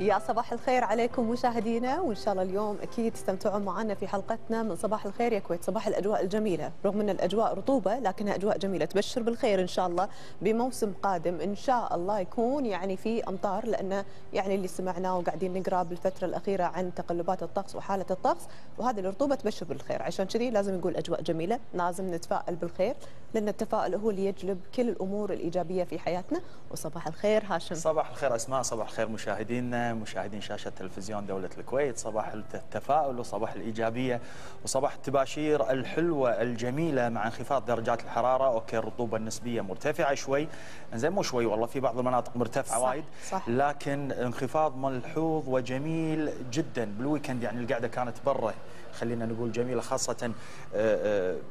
يا صباح الخير عليكم مشاهدينا، وإن شاء الله اليوم أكيد تستمتعون معنا في حلقتنا من صباح الخير يا كويت. صباح الأجواء الجميلة، رغم أن الأجواء رطوبة لكنها أجواء جميلة تبشر بالخير إن شاء الله بموسم قادم إن شاء الله يكون يعني في أمطار، لأن يعني اللي سمعناه وقاعدين نقرأ بالفترة الأخيرة عن تقلبات الطقس وحالة الطقس، وهذه الرطوبة تبشر بالخير. عشان كذي لازم نقول أجواء جميلة، لازم نتفائل بالخير، لأن التفاؤل هو اللي يجلب كل الأمور الإيجابية في حياتنا. وصباح الخير هاشم. صباح الخير أسماء، صباح الخير مشاهدينا، مشاهدين شاشة تلفزيون دولة الكويت. صباح التفاؤل وصباح الإيجابية وصباح التباشير الحلوة الجميلة، مع انخفاض درجات الحرارة. أوكي الرطوبة النسبية مرتفعة شوي، زين مو شوي والله، في بعض المناطق مرتفعة وايد، لكن انخفاض ملحوظ وجميل جدا بالويكند. يعني القعدة كانت برة، خلينا نقول جميلة، خاصة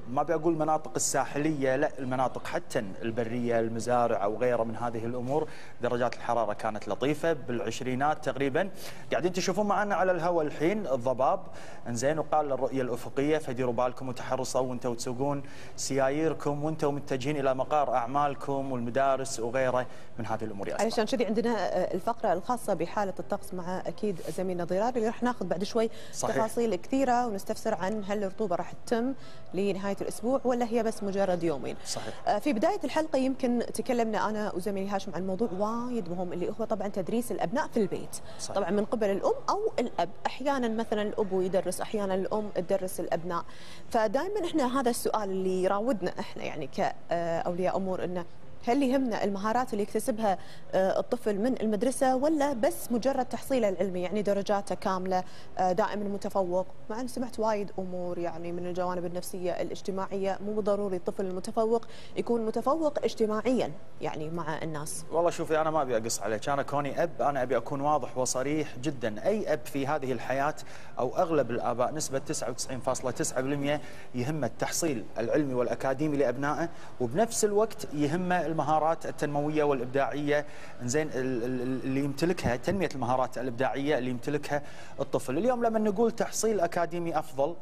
ما بقول مناطق الساحلية، لا المناطق حتى البرية، المزارع وغيره من هذه الأمور. درجات الحرارة كانت لطيفة بالعشرينات تقريبا. قاعدين تشوفون معنا على الهواء الحين الضباب، انزين، وقال للرؤية الأفقية، فديروا بالكم وتحرصوا وانتم تسوقون سيايركم وانتم متجهين إلى مقار أعمالكم والمدارس وغيره من هذه الأمور. علشان كذي عندنا الفقرة الخاصة بحالة الطقس مع أكيد زميلنا ضرار، اللي راح ناخذ بعد شوي تفاصيل كثيرة ونستفسر عن هل الرطوبة راح تتم لنهاية الأسبوع ولا هي بس مجرد يومين. صحيح. في بداية الحلقة يمكن تكلمنا أنا وزميلي هاشم عن موضوع وايد مهم، اللي هو طبعا تدريس الأبناء في البيت. صحيح. طبعا من قبل الأم أو الأب، أحيانا مثلا الأب يدرس، أحيانا الأم تدرس الأبناء. فدائما إحنا هذا السؤال اللي يراودنا إحنا يعني كأولياء أمور، إنه هل يهمنا المهارات اللي يكتسبها الطفل من المدرسة ولا بس مجرد تحصيله العلمي، يعني درجاته كاملة دائما متفوق؟ مع أن سمعت وايد أمور يعني من الجوانب النفسية الاجتماعية، مو ضروري الطفل المتفوق يكون متفوق اجتماعيا يعني مع الناس. والله شوفي، أنا ما أبي أقص عليك، أنا كوني أب أنا أبي أكون واضح وصريح جدا. أي أب في هذه الحياة أو أغلب الآباء، نسبة 99.9% يهمه التحصيل العلمي والأكاديمي لأبنائه، وبنفس الوقت يهمه المهارات التنموية والإبداعية، إنزين، اللي يمتلكها، تنمية المهارات الإبداعية اللي يمتلكها الطفل. اليوم لما نقول تحصيل أكاديمي أفضل،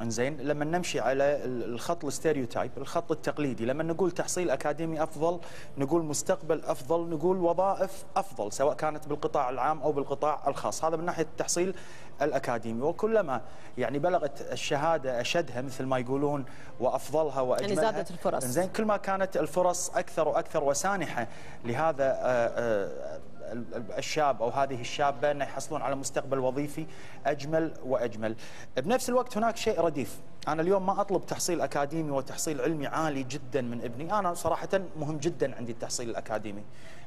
إنزين، لما نمشي على الخط الستيريوتايب، الخط التقليدي، لما نقول تحصيل أكاديمي أفضل نقول مستقبل أفضل، نقول وظائف أفضل، سواء كانت بالقطاع العام أو بالقطاع الخاص. هذا من ناحية التحصيل الأكاديمي. وكلما يعني بلغت الشهادة أشدها مثل ما يقولون وأفضلها وأجملها، يعني زادت الفرص، إنزين، كل ما كانت الفرص أكثر وأكثر وسانحة لهذا الشاب أو هذه الشابة أن يحصلون على مستقبل وظيفي أجمل وأجمل. بنفس الوقت هناك شيء رديف. أنا اليوم ما أطلب تحصيل أكاديمي وتحصيل علمي عالي جدا من ابني. أنا صراحة مهم جدا عندي التحصيل الأكاديمي،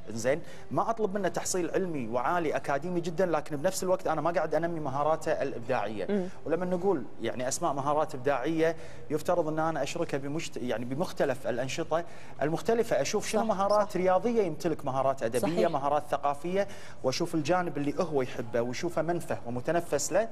زين، ما أطلب منه تحصيل علمي وعالي أكاديمي جدا، لكن بنفس الوقت أنا ما قاعد أنمي مهاراته الإبداعية. ولما نقول يعني أسماء مهارات إبداعية، يفترض أن أنا أشركها يعني بمختلف الأنشطة المختلفة، أشوف شنو مهارات رياضية يمتلك، مهارات أدبية، صحيح، مهارات ثقافية، وأشوف الجانب اللي هو يحبه وأشوفه منفه ومتنفس له،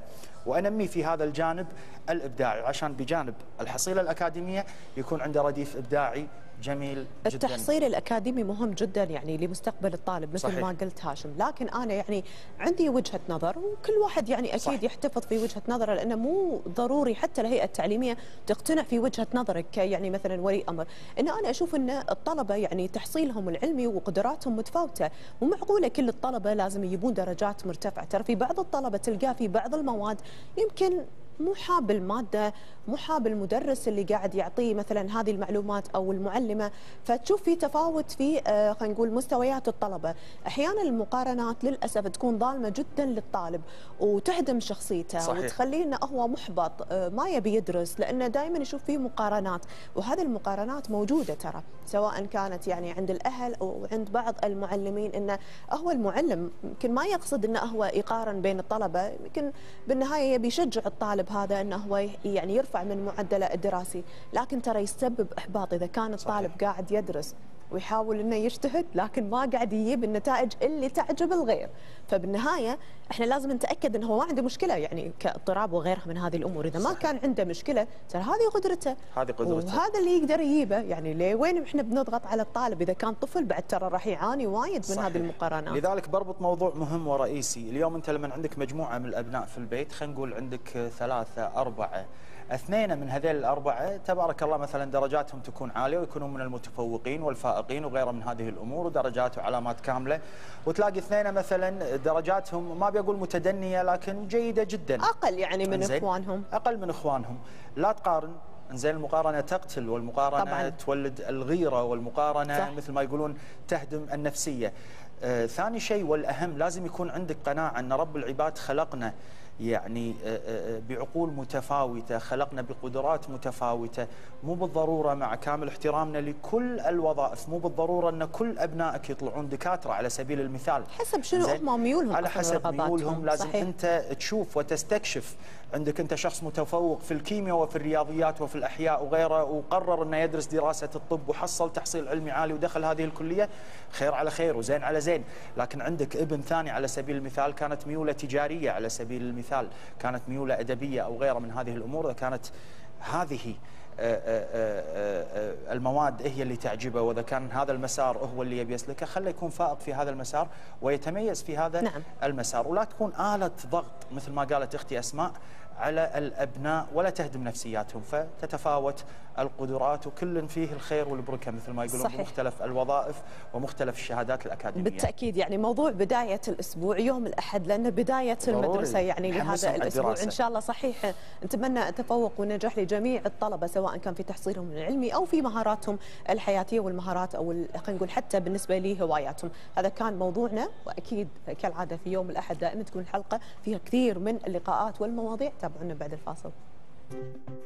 وأنمي في هذا الجانب الإبداعي، عشان بجانب الحصيلة الأكاديمية يكون عنده رديف إبداعي جميل جدا. التحصيل الأكاديمي مهم جدا يعني لمستقبل الطالب، مثل ما قلت هاشم. لكن أنا يعني عندي وجهة نظر، وكل واحد يعني أكيد يحتفظ في وجهة نظره، لأنه مو ضروري حتى الهيئة التعليمية تقتنع في وجهة نظرك يعني مثلا ولي أمر. إن أنا أشوف أن الطلبة يعني تحصيلهم العلمي وقدراتهم متفاوتة، مو معقولة كل الطلبة لازم يجيبون درجات مرتفعة. ترى في بعض الطلبة تلقاه في بعض المواد يمكن مو حاب المادة، مو حاب المدرس اللي قاعد يعطيه مثلا هذه المعلومات أو المعلمة، فتشوف في تفاوت في خلينا نقول مستويات الطلبة. أحيانا المقارنات للأسف تكون ظالمة جدا للطالب وتهدم شخصيته. صحيح. وتخليه أنه هو محبط، ما يبي يدرس، لأنه دائما يشوف فيه مقارنات، وهذه المقارنات موجودة ترى، سواء كانت يعني عند الأهل أو عند بعض المعلمين. أنه هو المعلم يمكن ما يقصد أنه هو يقارن بين الطلبة، يمكن بالنهاية يبي يشجع الطالب بهذا انه هو يعني يرفع من معدله الدراسي، لكن ترى يسبب احباط اذا كان الطالب قاعد يدرس ويحاول انه يجتهد لكن ما قاعد يجيب النتائج اللي تعجب الغير. فبالنهايه احنا لازم نتاكد انه هو ما عنده مشكله يعني كاضطراب وغيرها من هذه الامور. اذا ما كان عنده مشكله ترى هذه قدرته، هذه قدرته، وهذا اللي يقدر يجيبه. يعني ليه وين احنا بنضغط على الطالب اذا كان طفل؟ بعد ترى راح يعاني وايد من هذه المقارنات. لذلك بربط موضوع مهم ورئيسي. اليوم انت لما عندك مجموعه من الابناء في البيت، خلينا نقول عندك 3 4 اثنين من هذيل الأربعة تبارك الله مثلا درجاتهم تكون عالية ويكونوا من المتفوقين والفائقين وغيره من هذه الأمور ودرجات وعلامات كاملة، وتلاقي اثنين مثلا درجاتهم ما بيقول متدنية لكن جيدة جدا، أقل يعني من إخوانهم، أقل من إخوانهم. لا تقارن، إنزين المقارنة تقتل، والمقارنة طبعاً تولد الغيرة، والمقارنة صح مثل ما يقولون تهدم النفسية. ثاني شيء والأهم لازم يكون عندك قناعة أن رب العباد خلقنا يعني بعقول متفاوتة، خلقنا بقدرات متفاوتة، مو بالضرورة مع كامل احترامنا لكل الوظائف مو بالضرورة أن كل أبنائك يطلعون دكاترة على سبيل المثال، حسب شنو هم ميولهم، على حسب ميولهم لازم صحيح. أنت تشوف وتستكشف، عندك أنت شخص متفوق في الكيمياء وفي الرياضيات وفي الأحياء وغيره وقرر أنه يدرس دراسة الطب وحصل تحصيل علمي عالي ودخل هذه الكلية، خير على خير وزين على زين. لكن عندك ابن ثاني على سبيل المثال كانت ميولة تجارية على سبيل المثال، كانت ميولة أدبية أو غيرها من هذه الأمور، كانت هذه المواد هي اللي تعجبه، وإذا كان هذا المسار هو اللي يبي يسلكه خليه يكون فائق في هذا المسار ويتميز في هذا نعم. المسار، ولا تكون آلة ضغط مثل ما قالت أختي أسماء على الأبناء ولا تهدم نفسياتهم، فتتفاوت القدرات وكل فيه الخير والبركة مثل ما يقولون صحيح. بمختلف الوظائف ومختلف الشهادات الأكاديمية. بالتأكيد يعني موضوع بداية الأسبوع يوم الأحد لأن بداية ضروري. المدرسة يعني لهذا الأسبوع الدراسة. إن شاء الله صحيح، نتمنى التفوق والنجاح لجميع الطلبة سواء كان في تحصيلهم العلمي أو في مهاراتهم الحياتية والمهارات أو خلينا نقول حتى بالنسبة لهواياتهم. هذا كان موضوعنا، وأكيد كالعادة في يوم الأحد دائما تكون الحلقة فيها كثير من اللقاءات والمواضيع. تابعونا بعد الفاصل.